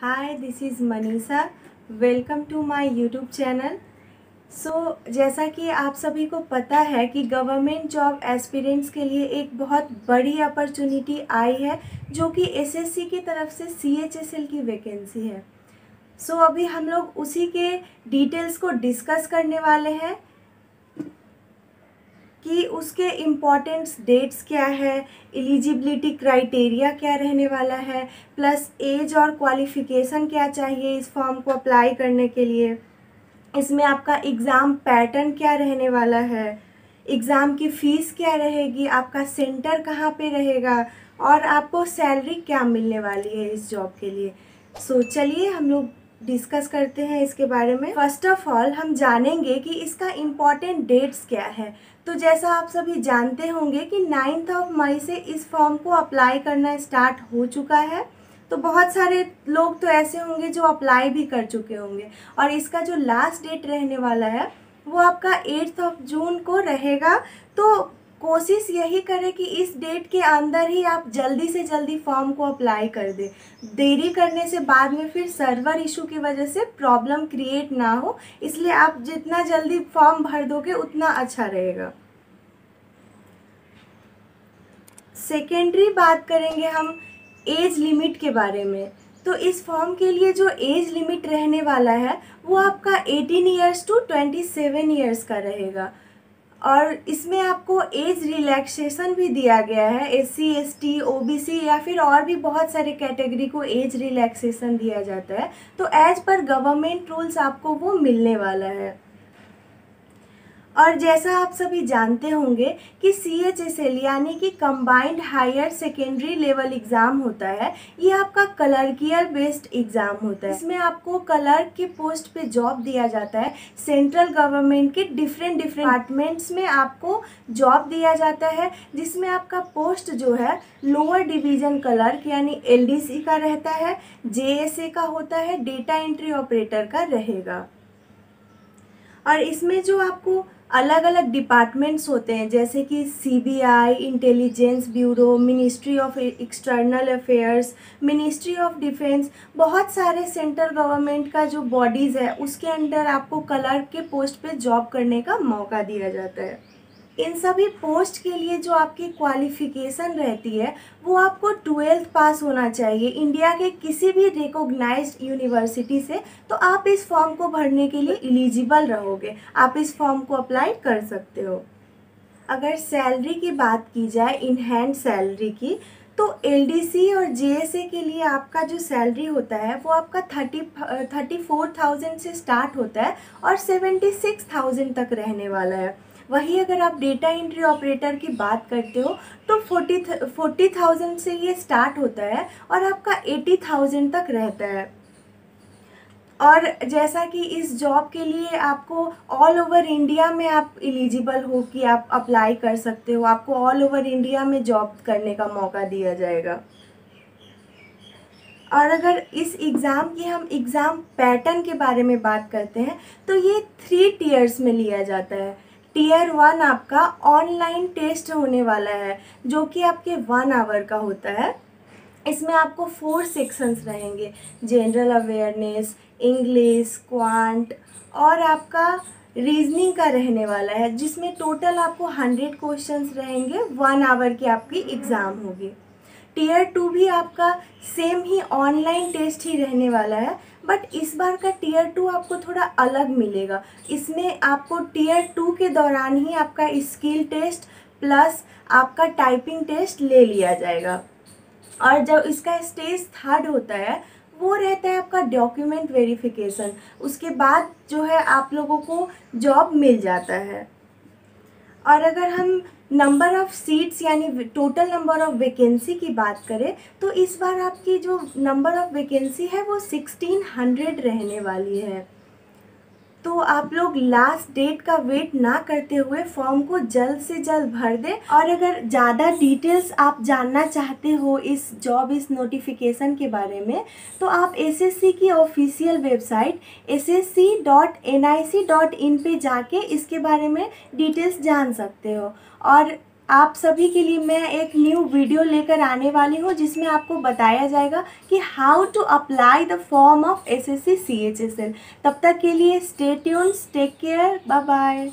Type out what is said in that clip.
Hi, this is Manisha. Welcome to my YouTube channel. जैसा कि आप सभी को पता है कि गवर्नमेंट जॉब एस्पिरेंट्स के लिए एक बहुत बड़ी अपॉर्चुनिटी आई है जो कि एसएससी की तरफ से CHSL की वैकेंसी है. अभी हम लोग उसी के डिटेल्स को डिस्कस करने वाले हैं कि उसके इम्पॉर्टेंस डेट्स क्या है, एलिजिबिलिटी क्राइटेरिया क्या रहने वाला है, प्लस एज और क्वालिफिकेशन क्या चाहिए इस फॉर्म को अप्लाई करने के लिए, इसमें आपका एग्ज़ाम पैटर्न क्या रहने वाला है, एग्ज़ाम की फ़ीस क्या रहेगी, आपका सेंटर कहाँ पे रहेगा और आपको सैलरी क्या मिलने वाली है इस जॉब के लिए. चलिए हम लोग डिस्कस करते हैं इसके बारे में. फर्स्ट ऑफ ऑल हम जानेंगे कि इसका इम्पॉर्टेंट डेट्स क्या है. जैसा आप सभी जानते होंगे कि 9 मई से इस फॉर्म को अप्लाई करना स्टार्ट हो चुका है. बहुत सारे लोग तो ऐसे होंगे जो अप्लाई भी कर चुके होंगे और इसका जो लास्ट डेट रहने वाला है वो आपका 8 जून को रहेगा. कोशिश यही करें कि इस डेट के अंदर ही आप जल्दी से जल्दी फॉर्म को अप्लाई कर दें. देरी करने से बाद में फिर सर्वर इशू की वजह से प्रॉब्लम क्रिएट ना हो, इसलिए आप जितना जल्दी फॉर्म भर दोगे उतना अच्छा रहेगा. सेकेंडरी बात करेंगे हम एज लिमिट के बारे में. इस फॉर्म के लिए जो एज लिमिट रहने वाला है वो आपका 18 ईयर्स टू 27 ईयर्स का रहेगा और इसमें आपको एज रिलैक्सेशन भी दिया गया है. SC, ST, OBC या फिर और भी बहुत सारे कैटेगरी को एज रिलैक्सेशन दिया जाता है. एज पर गवर्नमेंट रूल्स आपको वो मिलने वाला है. और जैसा आप सभी जानते होंगे कि CHSL यानी कि combined higher secondary level exam होता है, ये आपका क्लर्कियल बेस्ड एग्ज़ाम होता है. इसमें आपको क्लर्क के पोस्ट पे जॉब दिया जाता है. सेंट्रल गवर्नमेंट के डिफरेंट डिपार्टमेंट्स में आपको जॉब दिया जाता है जिसमें आपका पोस्ट जो है लोअर डिवीज़न क्लर्क यानी LDC का रहता है, JSA का होता है, डेटा एंट्री ऑपरेटर का रहेगा. और इसमें जो आपको अलग अलग डिपार्टमेंट्स होते हैं जैसे कि CBI, intelligence bureau, ministry of external affairs, ministry of defence, बहुत सारे सेंट्रल गवर्नमेंट का जो बॉडीज़ है उसके अंडर आपको क्लर्क के पोस्ट पे जॉब करने का मौका दिया जाता है. इन सभी पोस्ट के लिए जो आपकी क्वालिफ़िकेशन रहती है वो आपको 12th पास होना चाहिए इंडिया के किसी भी रिकॉग्नाइज्ड यूनिवर्सिटी से. आप इस फॉर्म को भरने के लिए एलिजिबल रहोगे, आप इस फॉर्म को अप्लाई कर सकते हो. अगर सैलरी की बात की जाए, इन हैंड सैलरी की, LDC और JSA के लिए आपका जो सैलरी होता है वो आपका 34,000 से स्टार्ट होता है और 76,000 तक रहने वाला है. वहीं अगर आप डेटा एंट्री ऑपरेटर की बात करते हो तो 40,000 से ये स्टार्ट होता है और आपका 80,000 तक रहता है. और जैसा कि इस जॉब के लिए आपको ऑल ओवर इंडिया में आप एलिजिबल हो कि आप अप्लाई कर सकते हो, आपको ऑल ओवर इंडिया में जॉब करने का मौका दिया जाएगा. और अगर इस एग्ज़ाम की हम एग्ज़ाम पैटर्न के बारे में बात करते हैं तो ये 3 टियर्स में लिया जाता है. Tier 1 आपका ऑनलाइन टेस्ट होने वाला है जो कि आपके 1 आवर का होता है. इसमें आपको 4 सेक्शंस रहेंगे, जनरल अवेयरनेस, इंग्लिश, क्वांट और आपका रीजनिंग का रहने वाला है जिसमें टोटल आपको 100 क्वेश्चंस रहेंगे. 1 आवर की आपकी एग्ज़ाम होगी. Tier 2 भी आपका सेम ही ऑनलाइन टेस्ट ही रहने वाला है, बट इस बार का Tier 2 आपको थोड़ा अलग मिलेगा. इसमें आपको Tier 2 के दौरान ही आपका स्किल टेस्ट प्लस आपका टाइपिंग टेस्ट ले लिया जाएगा. और जब इसका स्टेज 3 होता है वो रहता है आपका डॉक्यूमेंट वेरिफिकेशन. उसके बाद जो है आप लोगों को जॉब मिल जाता है. और अगर हम नंबर ऑफ़ सीट्स यानी टोटल नंबर ऑफ़ वैकेंसी की बात करें तो इस बार आपकी जो नंबर ऑफ़ वैकेंसी है वो 1600 रहने वाली है. आप लोग लास्ट डेट का वेट ना करते हुए फॉर्म को जल्द से जल्द भर दें. और अगर ज़्यादा डिटेल्स आप जानना चाहते हो इस जॉब नोटिफिकेशन के बारे में तो आप SSC की ऑफिशियल वेबसाइट ssc.nic.in पे जाके इसके बारे में डिटेल्स जान सकते हो. और आप सभी के लिए मैं एक न्यू वीडियो लेकर आने वाली हूँ जिसमें आपको बताया जाएगा कि how to apply the form of SSC CHSL। तब तक के लिए stay tuned, take care, bye bye.